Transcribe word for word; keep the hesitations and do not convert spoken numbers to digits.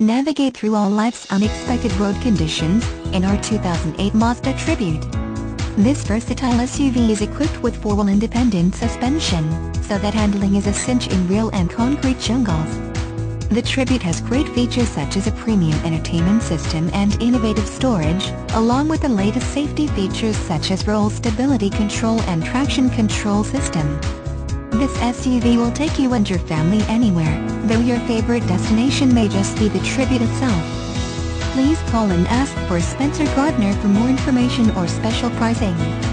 Navigate through all life's unexpected road conditions in our two thousand eight Mazda Tribute. This versatile S U V is equipped with four-wheel independent suspension, so that handling is a cinch in real and concrete jungles. The Tribute has great features such as a premium entertainment system and innovative storage, along with the latest safety features such as Roll Stability Control and Traction Control System. This S U V will take you and your family anywhere, though your favorite destination may just be the Tribute itself. Please call and ask for Spencer Gardner for more information or special pricing.